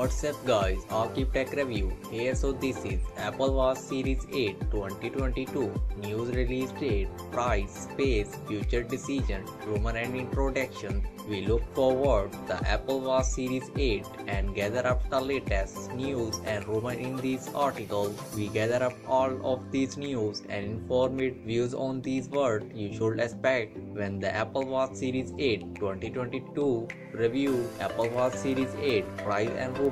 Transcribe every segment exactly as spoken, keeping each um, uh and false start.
What's up guys, Aqib Tech Review here. So this is Apple Watch Series eight twenty twenty-two news release date, price, space, future decision, rumor and introduction. We look forward to the Apple Watch Series eight and gather up the latest news and rumor in this article. We gather up all of these news and informative views on these words you should expect when the Apple Watch Series eight twenty twenty-two review, Apple Watch Series eight price and rumor,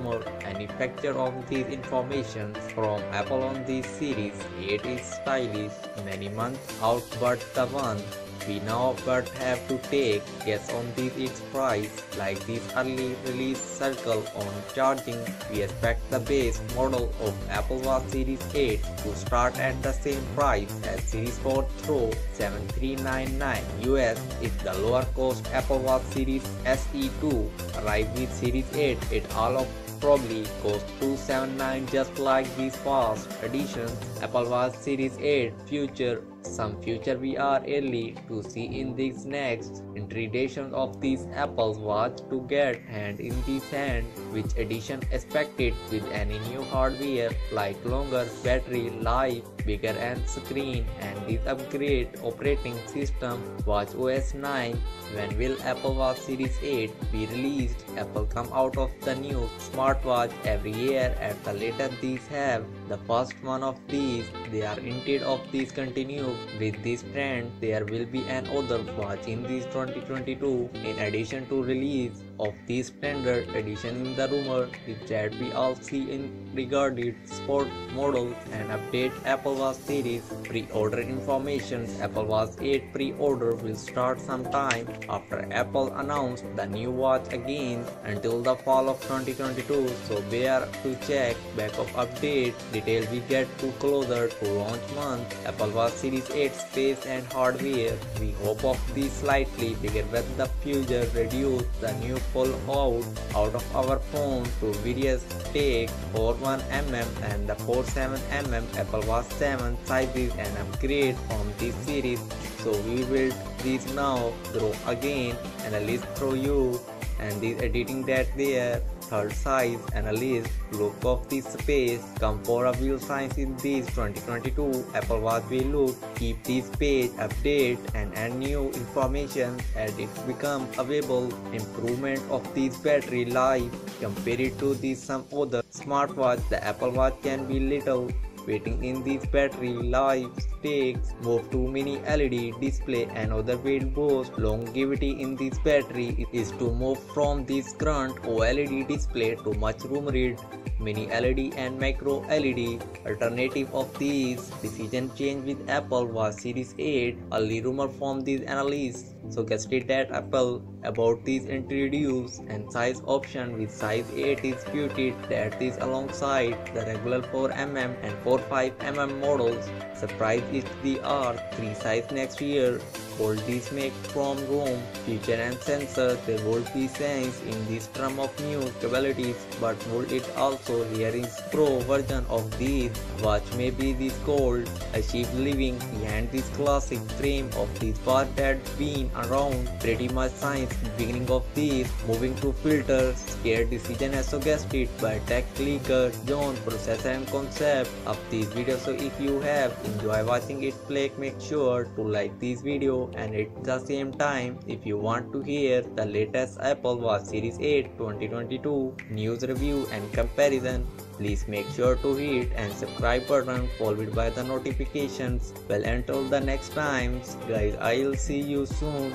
and manufacture of these information from Apple on this series. It is stylish, many months out, but the one we now but have to take guess on this its price. Like this early release circle on charging, we expect the base model of Apple Watch Series eight to start at the same price as Series four through seven thousand three hundred ninety-nine U S is the lower cost Apple Watch Series S E two. Arrive with Series eight, it all of probably cost two seventy-nine, just like these past editions. Apple Watch Series eight future. Some future we are early to see in this next iteration of this Apple Watch to get hand in this hand, which edition expected with any new hardware like longer battery life, bigger end screen, and this upgrade operating system Watch O S nine. When will Apple Watch Series eight be released? Apple come out of the new smartwatch every year at the latest. These have the first one of these. They are hinted of these continue with this trend. There will be an other watch in this twenty twenty-two in addition to release of this standard edition. In the rumor is that we all see in regarded sport models and update Apple Watch Series pre-order information. Apple Watch eight pre-order will start sometime after Apple announced the new watch again until the fall of twenty twenty-two, so bear to check backup update detail we get to closer to launch month. Apple Watch Series eight space and hardware. We hope of this slightly bigger with the future reduce the new pull out out of our phone to various take forty-one millimeter and the forty-seven millimeter Apple Watch seven sizes and upgrade from this series. So we will this now grow again analyze through you and this editing that there. Third size analyst look of this space come for a view science in this twenty twenty-two Apple Watch will look keep this page update and add new information as it becomes available. Improvement of this battery life compared it to this some other smartwatch. The Apple Watch can be little waiting in these battery life takes. Move to Mini L E D display. Another weight boost longevity in this battery is to move from this current O L E D display to much rumored Mini L E D and Micro L E D. Alternative of these decision change with Apple Watch Series eight. Early rumor from these analysts suggested that Apple about these introduce and size option with size eight is quoted that is alongside the regular four millimeter and forty-five millimeter models. Surprise is the R three size next year. All these make from room, feature and sensor. There will be sense in this term of new capabilities, but would it also here is pro version of this watch may be this called Aqib living behind this classic frame of this watch that been around pretty much since beginning of this. Moving to filter, scare decision as suggested by tech leaker John Prosser and concept of this video. So if you have enjoy watching it, please make sure to like this video. And at the same time, if you want to hear the latest Apple Watch Series eight twenty twenty-two news review and comparison, please make sure to hit and subscribe button followed by the notifications. Well, until the next time guys, I'll see you soon.